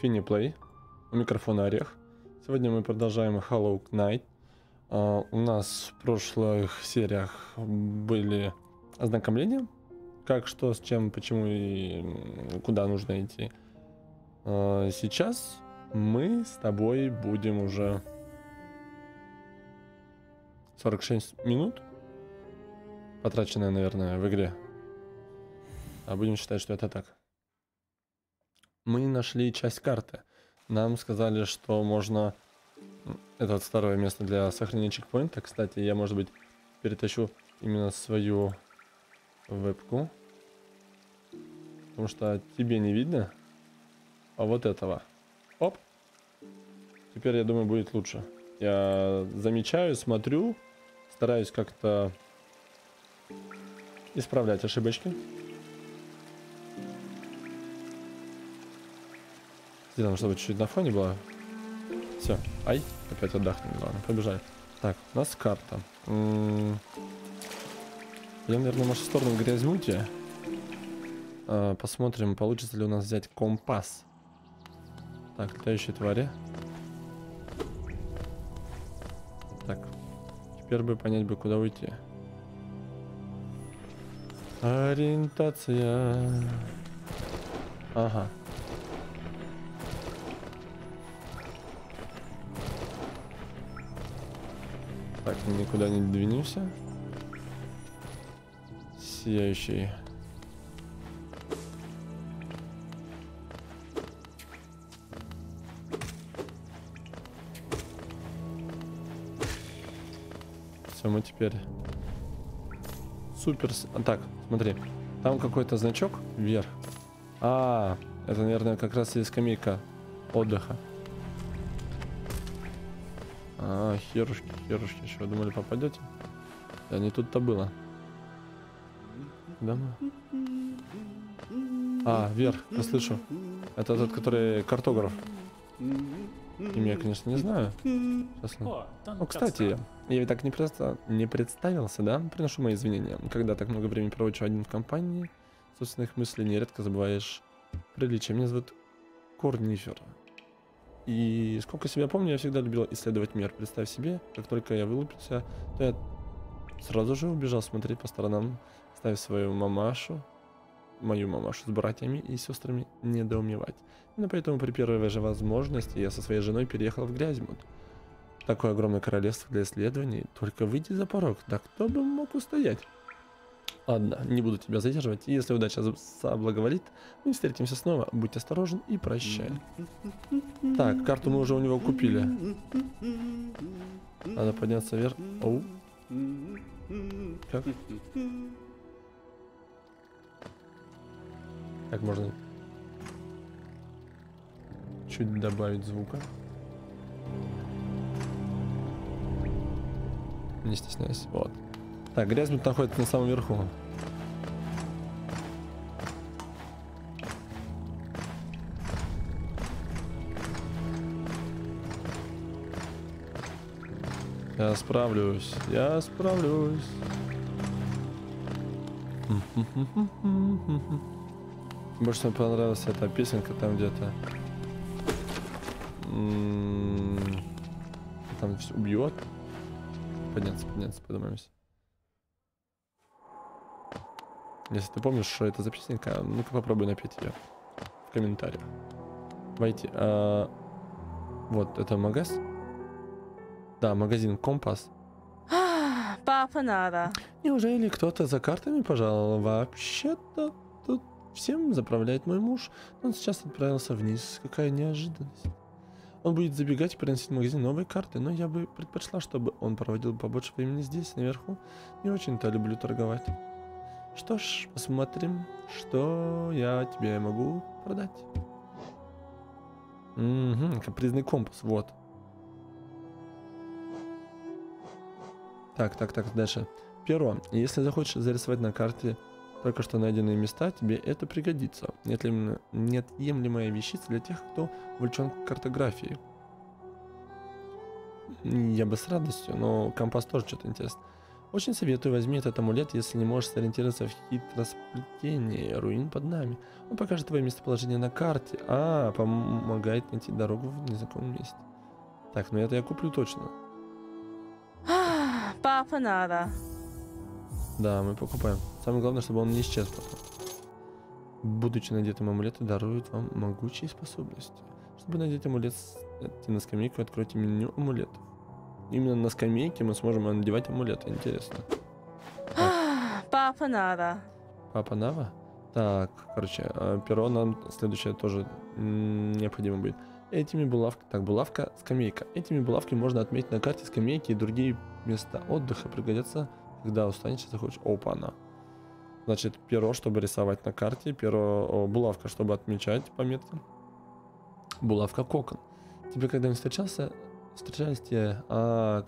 Фини Плей, у микрофона Орех. Сегодня мы продолжаем Hollow Knight. У нас в прошлых сериях были ознакомления, как, что, с чем, почему и куда нужно идти. Сейчас мы с тобой будем уже 46 минут, потраченное, наверное, в игре. А будем считать, что это так. Мы нашли часть карты. Нам сказали, что можно... Это вот второе место для сохранения чекпоинта. Кстати, я, может быть, перетащу именно свою вебку. Потому что тебе не видно. А вот этого. Оп! Теперь, я думаю, будет лучше. Я замечаю, смотрю, стараюсь как-то исправлять ошибочки. Сделаем, чтобы чуть-чуть на фоне было. Все, ай, опять отдохнули. Ладно, побежали. Так, у нас карта. Я, наверное, может в сторону Грязьмуте. Посмотрим, получится ли у нас взять компас. Так, летающие твари. Так, теперь бы понять бы, куда уйти. Ориентация. Ага. Так, никуда не двинемся. Сияющий. Все, мы теперь супер. Так, смотри, там какой-то значок вверх. А, это, наверное, как раз и скамейка отдыха. А, херушки, херушки, что вы думали, попадете? Да не тут-то было. Да? А, вверх, я слышу. Это тот, который картограф. Имя я, конечно, не знаю. Честно. О, кстати, я ведь так не представился, да? Приношу мои извинения. Когда так много времени проводишь один в компании, собственных мыслей нередко забываешь приличие. Меня зовут Корнифер. И сколько себя помню, я всегда любил исследовать мир. Представь себе, как только я вылупился, то я сразу же убежал смотреть по сторонам, ставив свою мамашу, мою мамашу с братьями и сестрами недоумевать. Именно поэтому при первой же возможности я со своей женой переехал в Грязьмут. Такое огромное королевство для исследований, только выйди за порог, да кто бы мог устоять? Ладно, не буду тебя задерживать, если удача соблаговолит, мы встретимся снова, будь осторожен и прощай. Так, карту мы уже у него купили. Надо подняться вверх. Оу. Как? Так, можно чуть добавить звука. Не стесняйся, вот. Так, Грязьмут находится на самом верху. Я справлюсь, я справлюсь. Больше мне понравилась эта песенка там где-то. Там все убьет. Подняться, подняться, поднимаемся. Если ты помнишь, что это за песенка, ну-ка попробуй напеть ее в комментариях. Войти. Вот, это магаз? Да, магазин компас. Папа надо. Неужели кто-то за картами пожаловал? Вообще-то тут всем заправляет мой муж. Он сейчас отправился вниз. Какая неожиданность. Он будет забегать и приносить в магазин новые карты, но я бы предпочла, чтобы он проводил побольше времени здесь, наверху. Не очень-то люблю торговать. Что ж, посмотрим, что я тебе могу продать. Угу, капризный компас, вот. Так, так, так, дальше. Перо. Если захочешь зарисовать на карте только что найденные места, тебе это пригодится. Неотъемлемая вещица для тех, кто увлечен картографией. Я бы с радостью, но компас тоже что-то интересно. Очень советую, возьми этот амулет, если не можешь сориентироваться в хитросплетении руин под нами. Он покажет твое местоположение на карте, а помогает найти дорогу в незнакомом месте. Так, ну это я куплю точно. Папа надо. Да, мы покупаем. Самое главное, чтобы он не исчез потом. Будучи надетым амулетом, дарует вам могучие способности. Чтобы надеть амулет, сядьте на скамейку и откройте меню амулетов. Именно на скамейке мы сможем надевать амулеты. Интересно. Папа Нава. Папа Нава? Так, короче, перо нам следующее тоже необходимо будет. Этими булавками... Так, булавка, скамейка. Этими булавками можно отметить на карте скамейки и другие места отдыха. Пригодятся, когда устанешь и захочешь. Опа-на. Значит, перо, чтобы рисовать на карте. Перо... булавка, чтобы отмечать пометки. Булавка кокон. Тебе когда-нибудь встречались те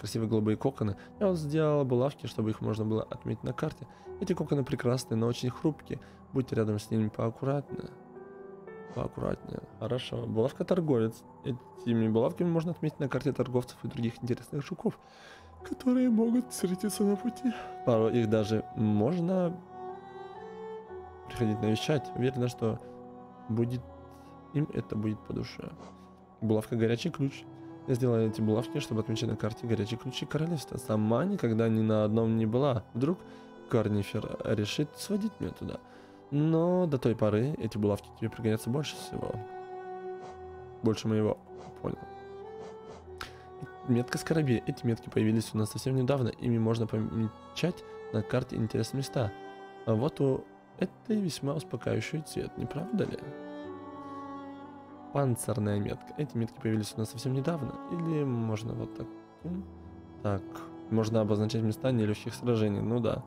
красивые голубые коконы? Я вот сделала булавки, чтобы их можно было отметить на карте. Эти коконы прекрасные, но очень хрупкие. Будьте рядом с ними поаккуратнее. Поаккуратнее. Хорошо. Булавка торговец. Этими булавками можно отметить на карте торговцев и других интересных жуков, которые могут встретиться на пути. Порой их даже можно приходить навещать. Уверена, что будет им это будет по душе. Булавка горячий ключ. Я сделала эти булавки, чтобы отмечать на карте горячие ключи королевства. Сама никогда ни на одном не была. Вдруг Корнифер решит сводить меня туда. Но до той поры эти булавки тебе пригодятся больше всего. Больше моего. Понял. Метка скоробей. Эти метки появились у нас совсем недавно. Ими можно помечать на карте интересные места. А вот у этой весьма успокаивающий цвет, не правда ли? Панцирная метка. Эти метки появились у нас совсем недавно. Или можно вот так. Так. Можно обозначать места нелегких сражений. Ну да.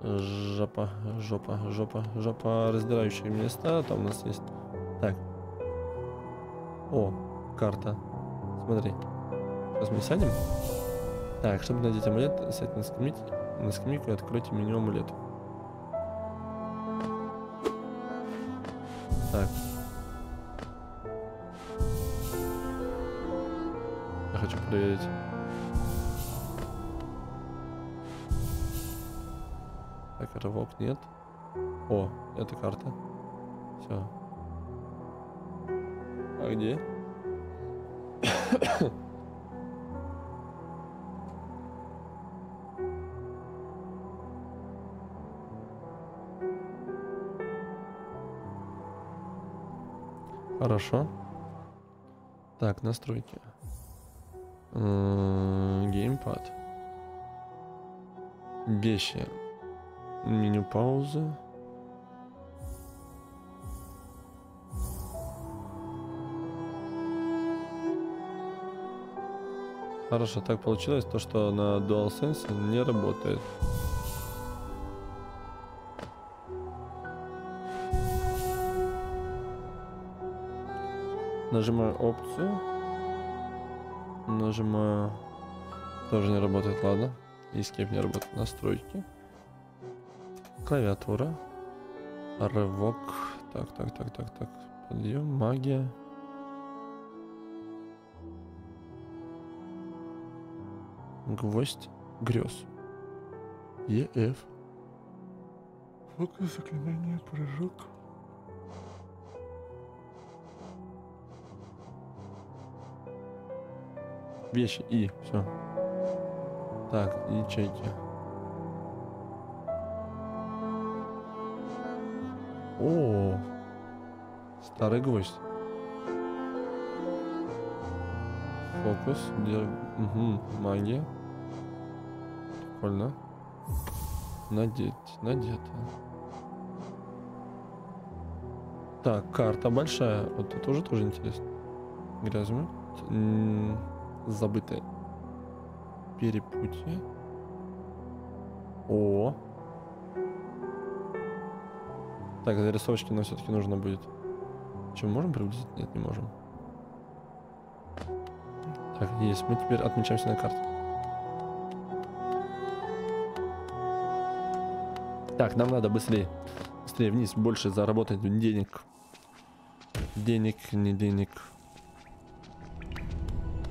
Жопа, жопа, жопа, жопа. Раздирающие места. Там у нас есть. Так. О, карта. Смотри. Сейчас мы сядем. Так, чтобы надеть амулет, сядь на скамейку и откройте меню амулет. Так. Хочу проверить. Так, рывок нет. О, это карта. Все. А где? Хорошо. Так, настройки. Геймпад. Вещи. Меню паузы. Хорошо, так получилось то, что на DualSense не работает. Нажимаю опцию. Нажимаю. Тоже не работает, ладно. Escape не работает. Настройки. Клавиатура. Рывок. Так, так, так, так, так. Подъем. Магия. Гвоздь грез. EF. Фокус, заклинание, прыжок. Вещи и все. Так, ячейки. О, старый гвоздь. Фокус, где магия. Прикольно. Надеть, надето. Так, карта большая. Вот это уже тоже интересно. Грязьмут. Забытое перепутье. О, так, зарисовочки нам все-таки нужно будет. Чем можем приблизить? Нет, не можем. Так, есть. Мы теперь отмечаемся на карте. Так, нам надо быстрее. Быстрее вниз, больше заработать денег. Денег, не денег.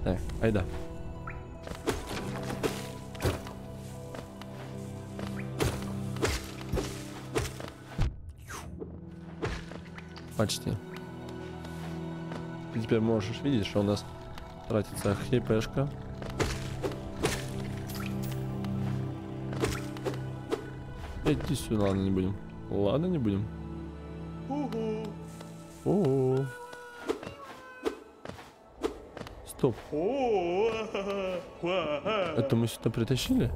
Так, айда. Почти. Ты теперь можешь видеть, что у нас тратится хпшка. Идти сюда, ладно, не будем. Ладно, не будем. О-о-о. Стоп. Это мы сюда притащили?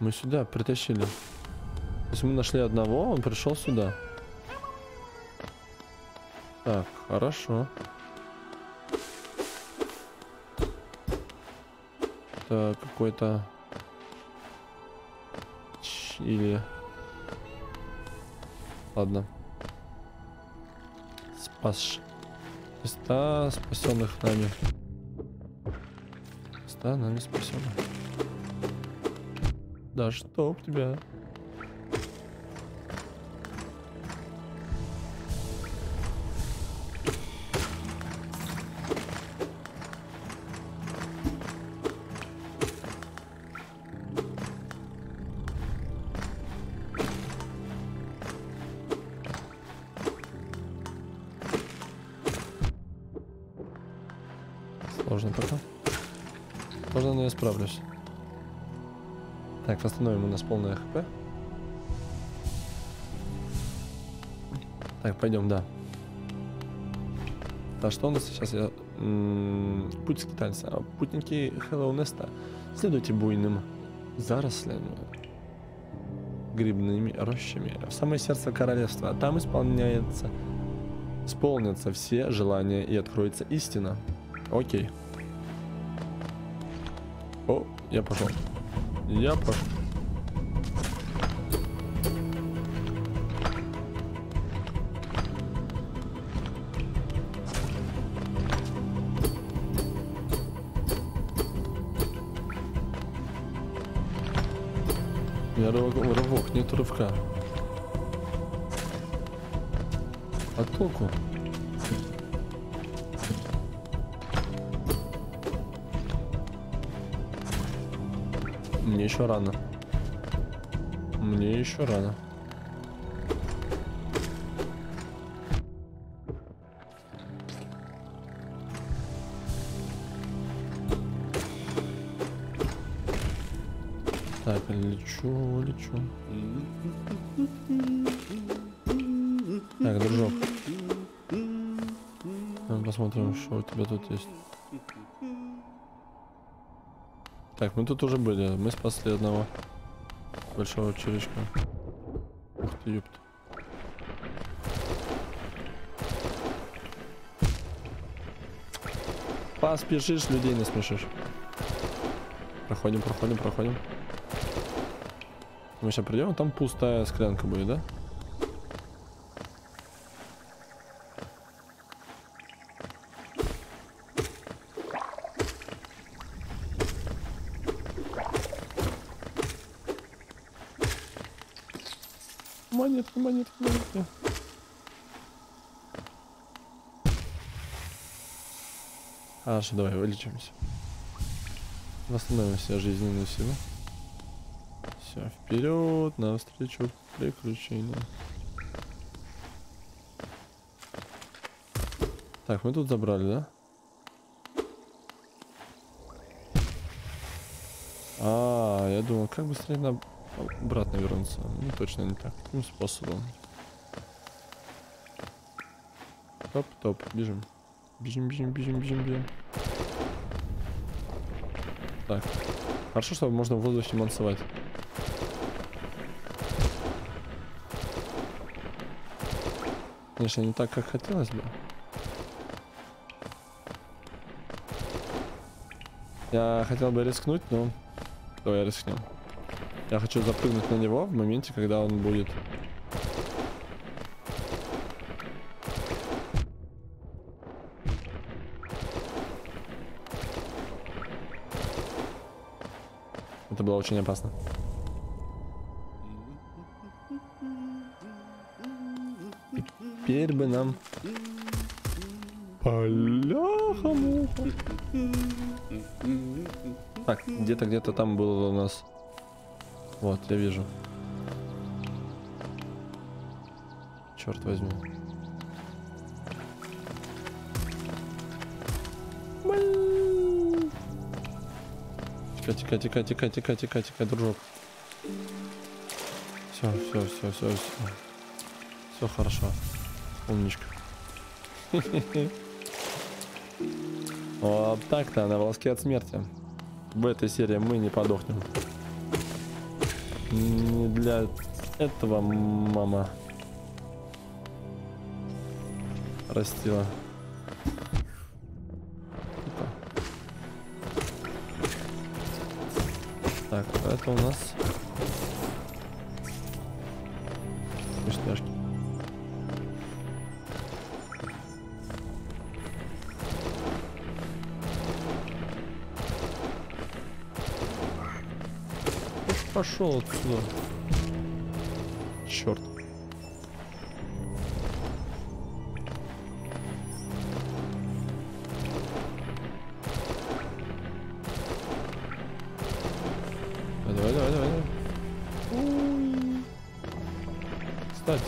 Мы сюда притащили. То есть мы нашли одного, он пришел сюда. Так, хорошо. Это какой-то... Или... Ладно. Спас. Места спасенных нами. Места нами спасенных. Да чтоб тебя. Сложно пока. Сложно, но я справлюсь. Так, восстановим, у нас полное хп. Так, пойдем, да. Да, что у нас сейчас? Я... Путь скитальца. Путники Хэллоунеста. Следуйте буйным зарослями, грибными рощами в самое сердце королевства. Там исполнятся все желания и откроется истина. Окей. О, я пошел. Я пошел. У меня рывок, нет рывка. А толку? Мне еще рано. Мне еще рано. Так, лечу, лечу. Так, дружок. Посмотрим, что у тебя тут есть. Так, мы тут уже были, мы спасли одного большого червячка. Ух ты, ёпта. Поспешишь, людей насмешишь. Проходим, проходим, проходим. Мы сейчас придем, там пустая склянка будет, да? Монетки, монетки, монетки. Хорошо, давай вылечимся. Восстановим себе жизненную силу. Все, вперед, навстречу приключениям. Так, мы тут забрали, да? А, я думал, как быстрее на... обратно вернуться. Ну, точно не так. Таким способом. Топ, топ, бежим. Бежим, бежим, бежим, бежим, бежим. Так. Хорошо, что можно в воздухе мансовать. Конечно, не так, как хотелось бы. Я хотел бы рискнуть, но... Давай рискнем. Я хочу запрыгнуть на него в моменте, когда он будет. Это было очень опасно. Теперь бы нам... Поляха-муха. Так, где-то там было у нас. Вот, я вижу. Черт возьми. Тикай, дружок. Все. Все хорошо. Умничка. Вот так-то, на волоске от смерти. В этой серии мы не подохнем. Не для этого мама растила. Так, это у нас вкусняшки. Пошел отсюда. Черт. Давай. Ой. Кстати.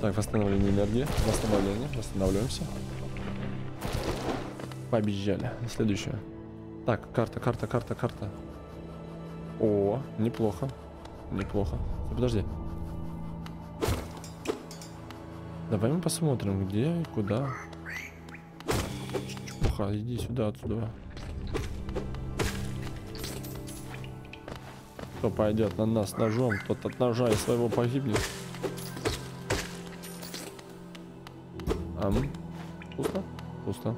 Так, восстановление энергии. Восстанавливаемся. Побежали. Следующее. Так, карта. О, неплохо. Подожди. Давай мы посмотрим, где и куда. Чепуха, иди сюда, отсюда. Кто пойдет на нас ножом, тот от ножа и своего погибнет. Пусто?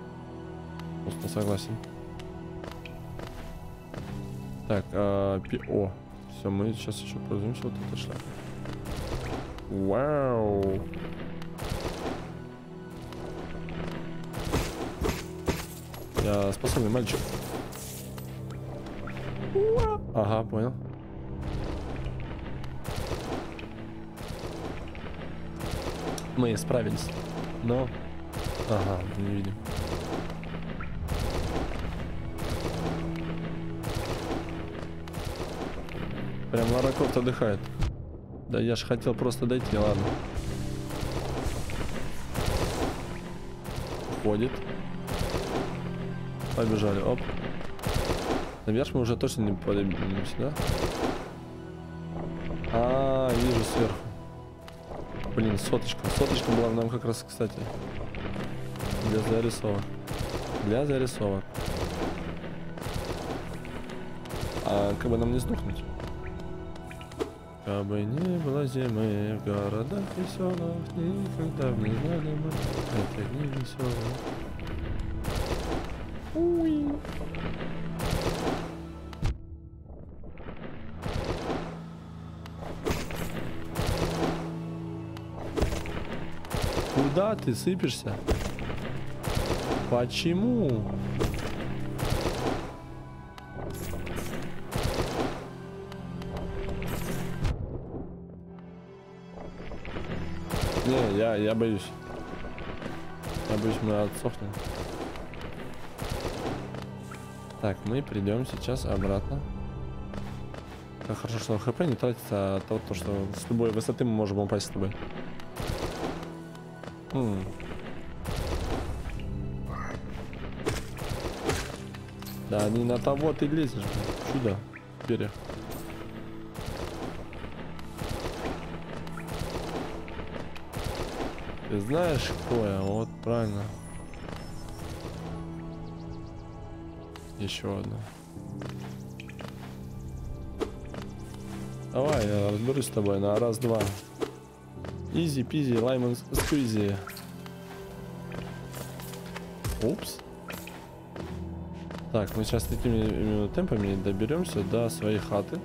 Пусто, согласен. Так, ПО. Все, мы сейчас еще пользуемся вот этой шляпой. Вау! Я способный мальчик. Ага, понял. Мы справились. Но... Ага, не видим. Прям Лара Крофт отдыхает. Да я же хотел просто дойти, ладно. Уходит. Побежали, оп. Наверх мы уже точно не поднимемся, да? А, вижу сверху. Блин, соточка. Соточка была нам как раз, кстати. Для зарисовок. А как бы нам не сдохнуть? Кабы не было зимы в городах веселых, никогда бы не знали мы эти дни веселые. Уй. Куда ты сыпешься? Почему? Не, я боюсь. Я боюсь, мы отсохнем. Так, мы придем сейчас обратно. Как хорошо, что хп не тратится от того, что с любой высоты мы можем упасть с тобой. Да не на того ты лезешь. Чудо. Берег. Ты знаешь, кто я? Вот, правильно. Еще одна. Давай, я разберусь с тобой на раз-два. Изи-пизи, лаймон сквизи. Упс. Так, мы сейчас такими именно темпами доберемся до своей хаты.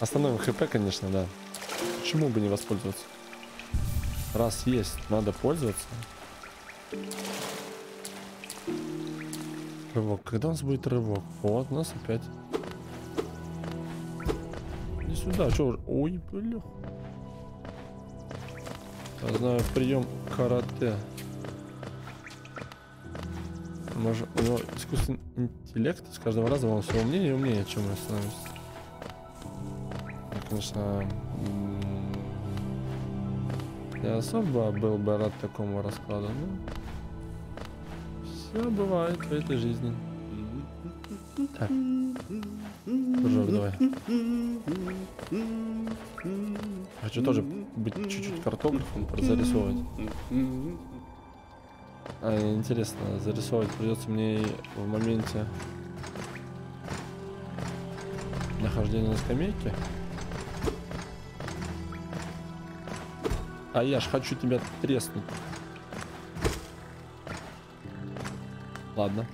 Остановим хп, конечно, да. Почему бы не воспользоваться? Раз есть, надо пользоваться. Рывок. Когда у нас будет рывок? Вот, у нас опять. Иди сюда, чё? Ой, бля. Я знаю прием карате. Может, у него искусственный интеллект с каждого раза он все умнее и умнее, чем мы становимся. Конечно, я особо был бы рад такому раскладу, но все бывает в этой жизни. Так, кружок давай. Хочу тоже быть чуть-чуть картографом, зарисовывать. А, интересно, зарисовывать придется мне в моменте нахождения на скамейке. А я ж хочу тебя треснуть. Ладно.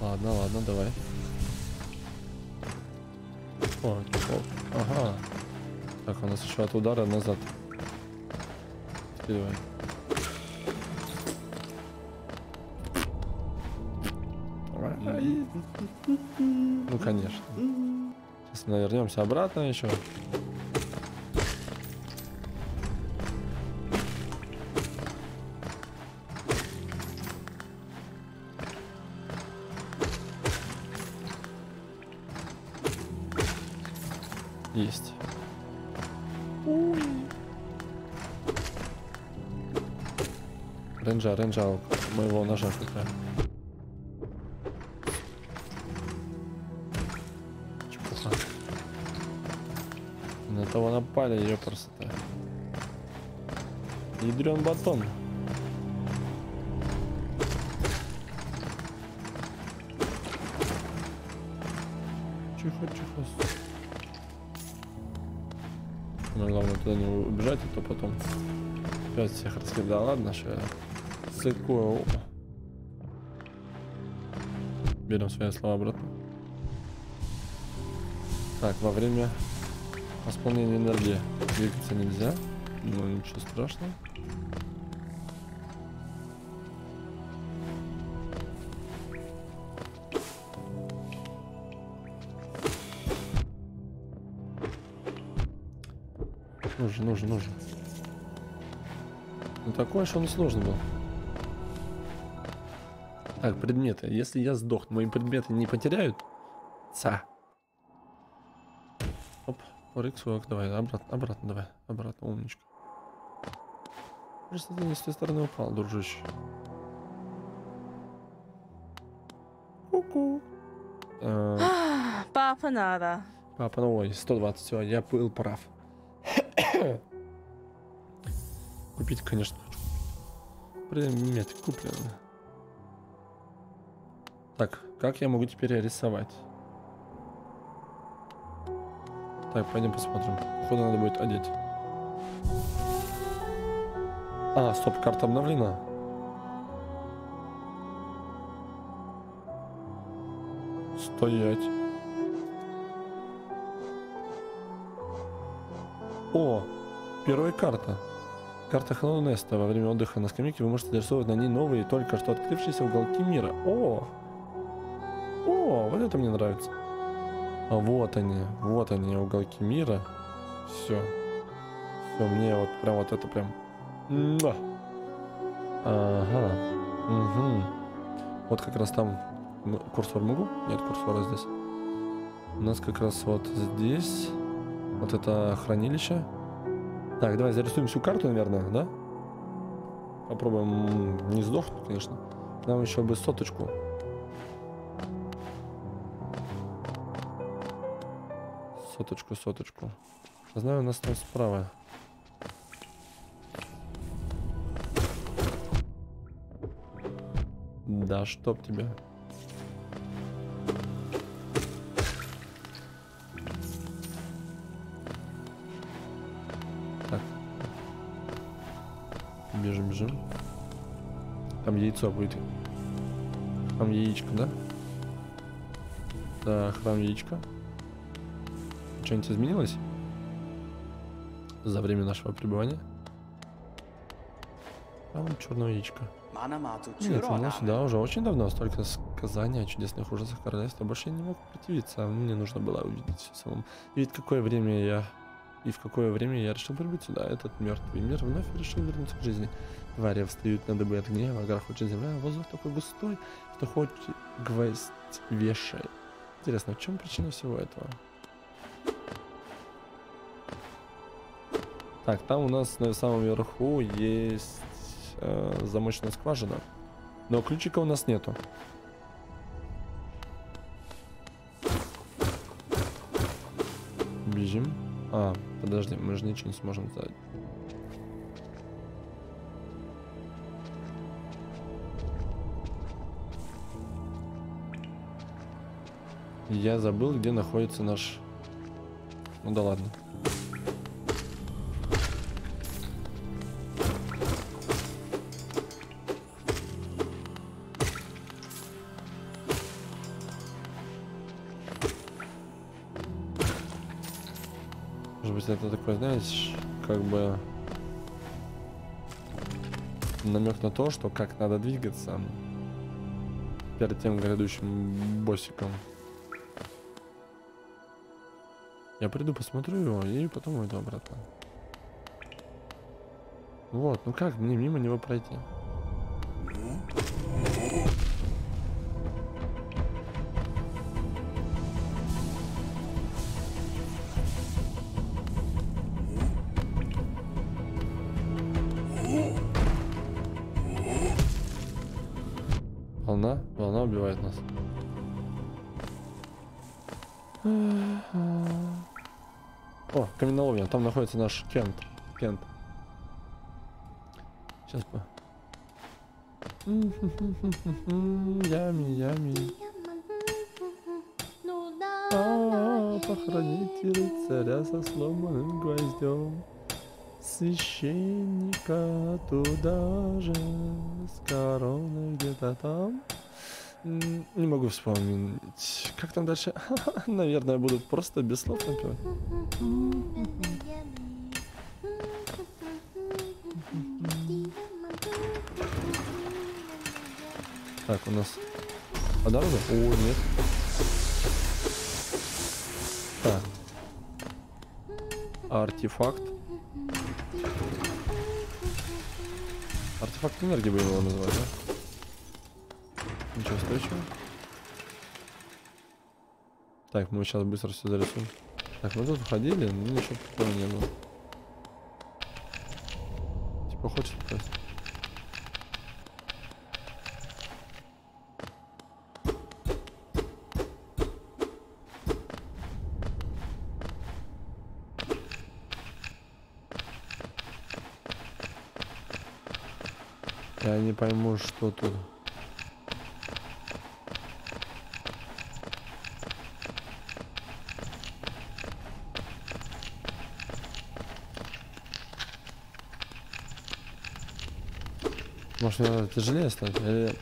Ладно, ладно, давай. О, ага. Так, у нас еще от удара назад. Теперь давай. Ну конечно. Сейчас мы вернемся обратно еще. Есть. Ренджа, ренджа моего ножа какая. На того напали, ее просто ядрен батон. Чихо, чихо. Но главное туда не убежать, а то потом опять всех раскидал. Ладно, что я цикую. Берем свои слова обратно. Так, во время восполнения энергии двигаться нельзя, но ничего страшного. Нужен, нужен, нужен. Ну такое, что он сложно был. Так, предметы. Если я сдох, мои предметы не потеряют? Ца. Оп, Орекс, давай, обратно, обратно, давай, обратно, умничка. Просто ты не с той стороны упал, дружище. Ку-ку. Папа надо. Папа, ну ой, 120, все, я был прав. Купить, конечно, хочу. Предмет куплен. Так, как я могу теперь рисовать? Так, пойдем посмотрим. Что надо будет одеть? А, стоп, карта обновлена. Стоять. О, первая карта. Карта Хэллоунеста. Во время отдыха на скамейке вы можете нарисовать на ней новые, только что открывшиеся уголки мира. О! О, вот это мне нравится. А вот они, уголки мира. Все. Все, мне вот прям вот это прям. Муа. Ага. Угу. Вот как раз там. Курсор могу? Нет, курсора здесь. У нас как раз вот здесь. Вот это хранилище. Так, давай зарисуем всю карту, наверное, да? Попробуем не сдохнуть, конечно. Нам еще бы соточку. Соточку, соточку. Я знаю, у нас там справа. Да, чтоб тебя. Так. Бежим, бежим. Там яйцо будет. Там яичко, да? Да, храм яичка. Что-нибудь изменилось? за время нашего пребывания. А вон черное яичко. Нет, да, уже очень давно столько сказаний о чудесных ужасах королевства больше не мог противиться. Мне нужно было увидеть все самому. Ведь какое время я... И в какое время я решил прибыть сюда. Этот мертвый мир вновь решил вернуться к жизни. Твари встают на дыбы от гнева, грохочет земля, воздух такой густой, что хоть гвоздь вешает. Интересно, в чем причина всего этого? Так, там у нас на самом верху есть замочная скважина, но ключика у нас нету. Бежим. А, подожди, мы же ничего не сможем сделать. Я забыл, где находится наш... Ну да ладно. Это такой, знаешь, как бы намек на то, что как надо двигаться перед тем грядущим боссиком. Я приду, посмотрю его и потом уйду обратно. Вот, ну как мне мимо него пройти? Волна убивает нас. О, каменоломня. Там находится наш Кент. Кент. Сейчас по. Ями, ями. Похороните рыцаря со сломанным гвоздем. Священника туда же, с короной где-то там. Не могу вспомнить, как там дальше. Наверное, будут просто без слов напевать. Так, у нас по дороге? О, нет. Так. Артефакт. Артефакт энергии бы его назвать, да? Ничего стоящего. Так, мы сейчас быстро все зарисуем. Так, мы тут уходили, но ничего такого не было. Типа хочешь попасть? Я не пойму, что тут. Может, надо тяжелее стать? Или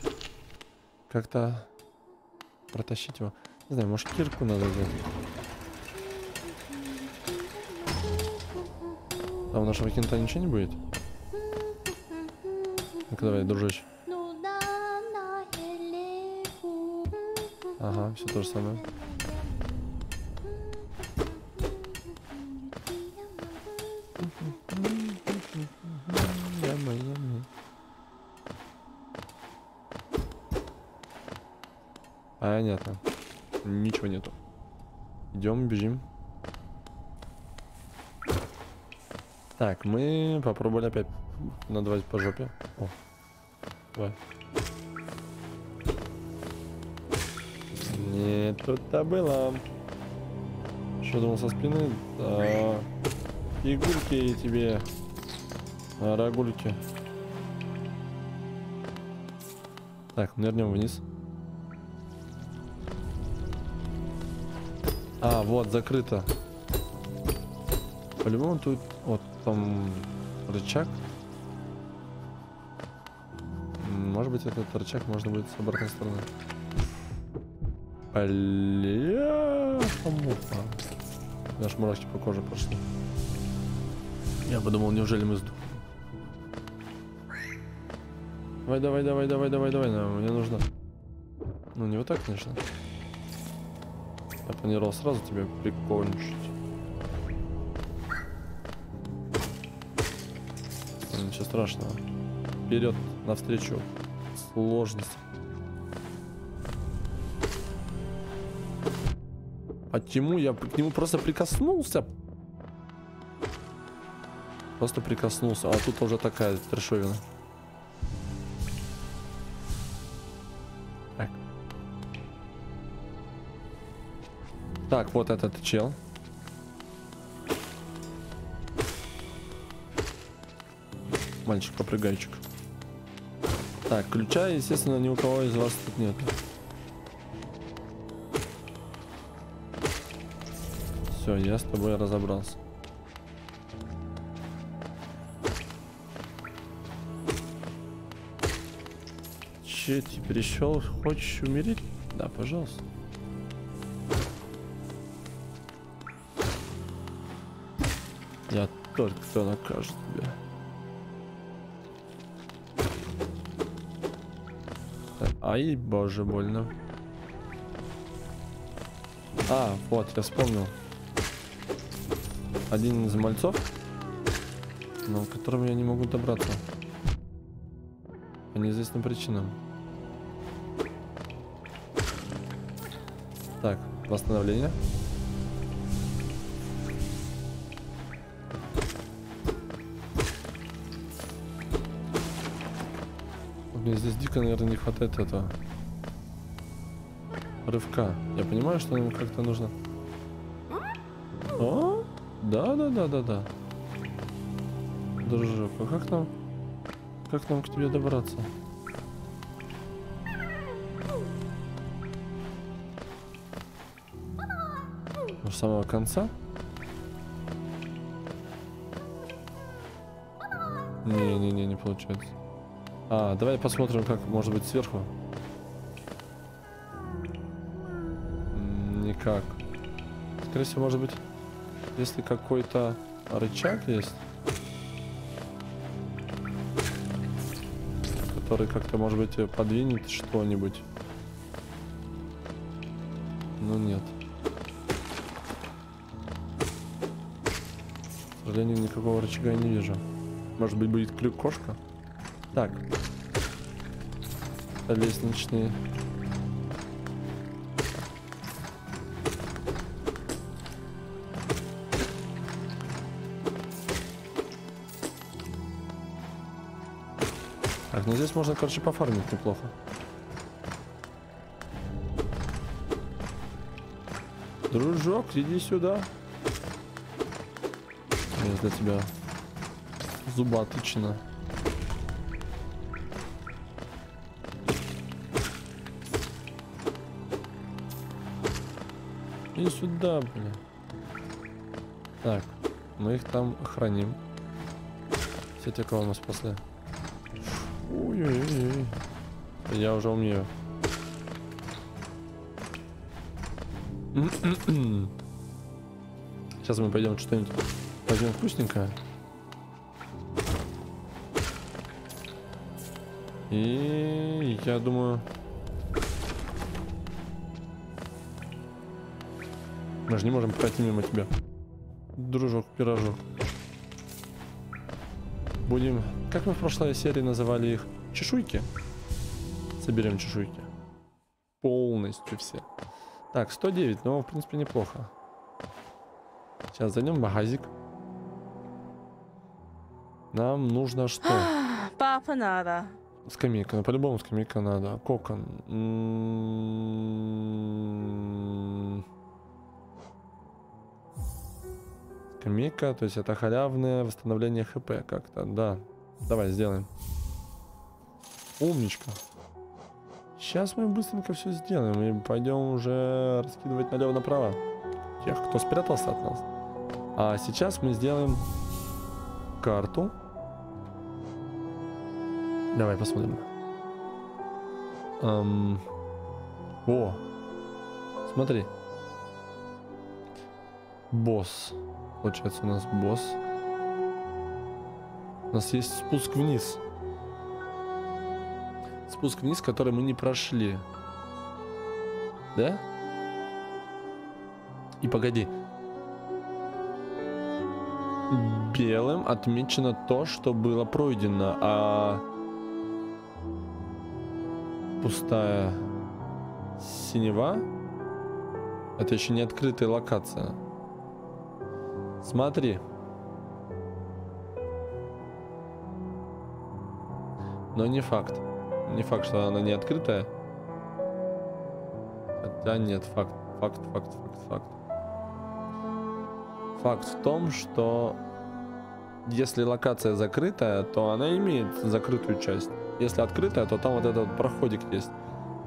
как-то протащить его? Не знаю, может, кирку надо взять? А у нашего Кента ничего не будет? Ну-ка, давай, дружище. Ага, все то же самое. Понятно. Ничего нету. Идем, бежим. Так, мы попробовали опять надавать по жопе. О. Давай. Не тут-то было. Что думал со спины? Да. Игульки тебе. Рагульки. Так, нырнем вниз. А, вот, закрыто. По-любому тут. Вот там рычаг. Может быть, этот рычаг можно будет с обратной стороны. Бля, муха. Наши мурашки по коже пошли. Я подумал, неужели мы сдохли? Давай, давай, давай, давай, давай, давай, мне нужно. Ну не вот так, конечно. Я планировал сразу тебя прикончить. Ничего страшного. Вперед, навстречу сложности. Почему я к нему просто прикоснулся? Просто прикоснулся, а тут уже такая трешовина. Так. Так, вот этот чел. Мальчик-попрыгайчик. Так, ключа, естественно, ни у кого из вас тут нет. Все, я с тобой разобрался. Че, ты пришел? Хочешь умереть? Да, пожалуйста. Я только кто накажет тебя. Ай, боже, больно. А, вот, я вспомнил. Один из мальцов, но к которому я не могу добраться. По неизвестным причинам. Так, восстановление. Мне здесь дико, наверное, не хватает этого рывка. Я понимаю, что нам как-то нужно. О, да, да, да, да, да. Дружок, а как нам к тебе добраться? С самого конца? Не получается. А, давай посмотрим, как, может быть, сверху. Никак. Скорее всего, может быть, если какой-то рычаг есть, который как-то, может быть, подвинет что-нибудь. Но нет. К сожалению, никакого рычага я не вижу. Может быть, будет крюк-кошка? Так, лестничные. Так, ну здесь можно, короче, пофармить неплохо. Дружок, иди сюда. Я для тебя зуботычина. И сюда, блин. Так, мы их там храним. Все те, кого мы спасли. Ой-ой-ой. Я уже умею. Сейчас мы пойдем что-нибудь возьмем вкусненькое. И я думаю... Мы же не можем пройти мимо тебя. Дружок, пирожок. Будем, как мы в прошлой серии называли их, чешуйки. Соберем чешуйки. Полностью все. Так, 109, но, в принципе, неплохо. Сейчас зайдем в магазик. Нам нужно что? Папа надо. Скамейка, ну по-любому скамейка надо. Кокон. Мика, то есть это халявное восстановление хп как-то, да. Давай сделаем. Умничка. Сейчас мы быстренько все сделаем и пойдем уже раскидывать налево-направо тех, кто спрятался от нас. А сейчас мы сделаем карту. Давай посмотрим. О, смотри. Босс. Получается у нас босс. нас есть спуск вниз. Спуск вниз, который мы не прошли. Да? И погоди. Белым отмечено то, что было пройдено, а пустая синева — это еще не открытая локация. Смотри. Но не факт. Не факт, что она не открытая. Хотя нет, факт. Факт. Факт в том, что если локация закрытая, то она имеет закрытую часть. Если открытая, то там вот этот вот проходик есть.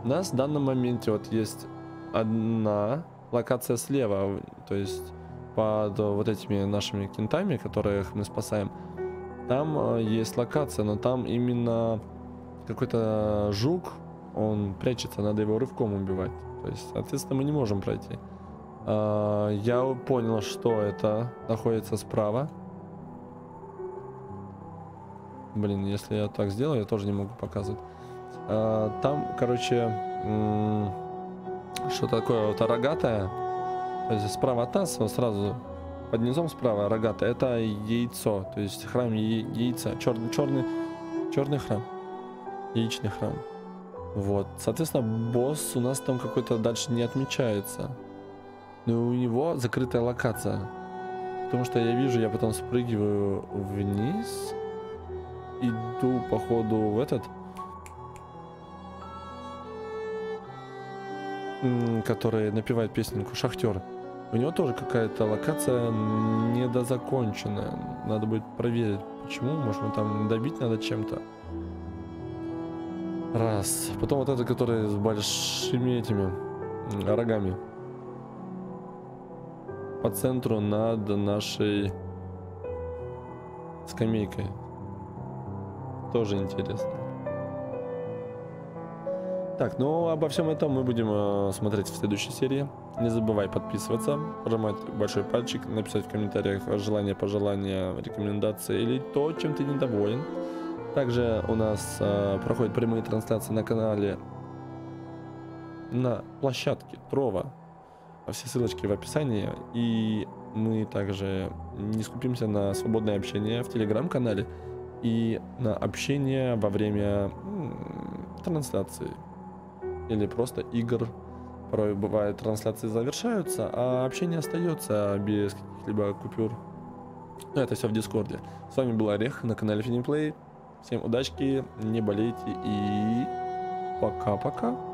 У нас в данном моменте вот есть одна локация слева, то есть под вот этими нашими кентами, которых мы спасаем, там есть локация, но там именно какой-то жук, он прячется, надо его рывком убивать. То есть, соответственно, мы не можем пройти. Я понял, что это находится справа. Блин, если я так сделаю, я тоже не могу показывать. Там, короче, что такое вот рогатое. То есть справа от нас, сразу под низом справа рогатое. Это яйцо, то есть храм яйца. Черный храм. Яичный храм. Вот, соответственно, босс у нас там какой-то дальше не отмечается. Но у него закрытая локация. Потому что я вижу, я потом спрыгиваю вниз. Иду, походу, в этот, который напевает песенку «Шахтер». У него тоже какая-то локация недозаконченная. Надо будет проверить, почему. Может, его там добить надо чем-то. Раз. Потом вот этот, который с большими этими рогами. По центру над нашей скамейкой. Тоже интересно. Так, ну обо всем этом мы будем смотреть в следующей серии. Не забывай подписываться, нажимать большой пальчик, написать в комментариях желания, пожелания, рекомендации или то, чем ты недоволен. Также у нас проходят прямые трансляции на канале, на площадке TROVO. Все ссылочки в описании. И мы также не скупимся на свободное общение в телеграм-канале и на общение во время трансляции или просто игр. Порой бывает, трансляции завершаются, а общение остается без каких-либо купюр. Но это все в Дискорде. С вами был Орех на канале Финплей. Всем удачки, не болейте и пока-пока.